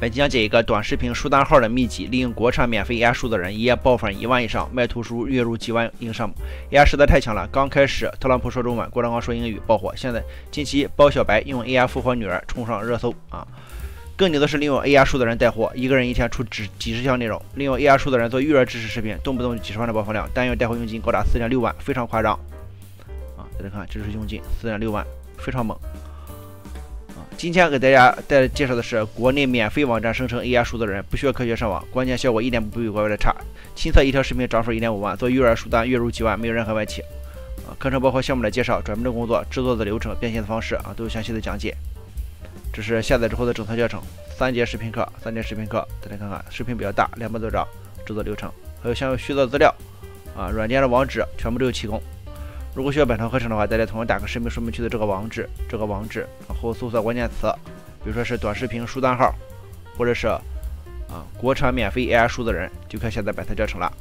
本期讲解一个短视频书单号的秘籍，利用国产免费 AI 数字人一夜爆粉1万以上，卖图书月入几万硬上榜。AI 实在太强了，刚开始特朗普说中文，郭德纲说英语爆火，现在近期包小白用 AI 复活女儿冲上热搜啊！更牛的是利用 AI 数字人带货，一个人一天出几十项内容，利用 AI 数字人做育儿知识视频，动不动几十万的播放量，单月带货佣金高达 4.6 万，非常夸张啊！大家看，这是佣金 4.6 万，非常猛。 今天给大家介绍的是国内免费网站声称 AI 数字人不需要科学上网，关键效果一点不比国外的差。亲测一条视频涨粉 1.5 万，做育儿书单月入几万，没有任何问题。课程包括项目的介绍、转变的工作、制作的流程、变现的方式都有详细的讲解。这是下载之后的整套教程，3节视频课，大家看看，视频比较大，200多张，制作流程，还有相应需要的资料软件的网址全部都有提供。 如果需要本套课程的话，大家同样打开视频说明区的这个网址，然后搜索关键词，比如说是短视频书单号，或者是国产免费 AI 数字人，就可以下载本套教程了。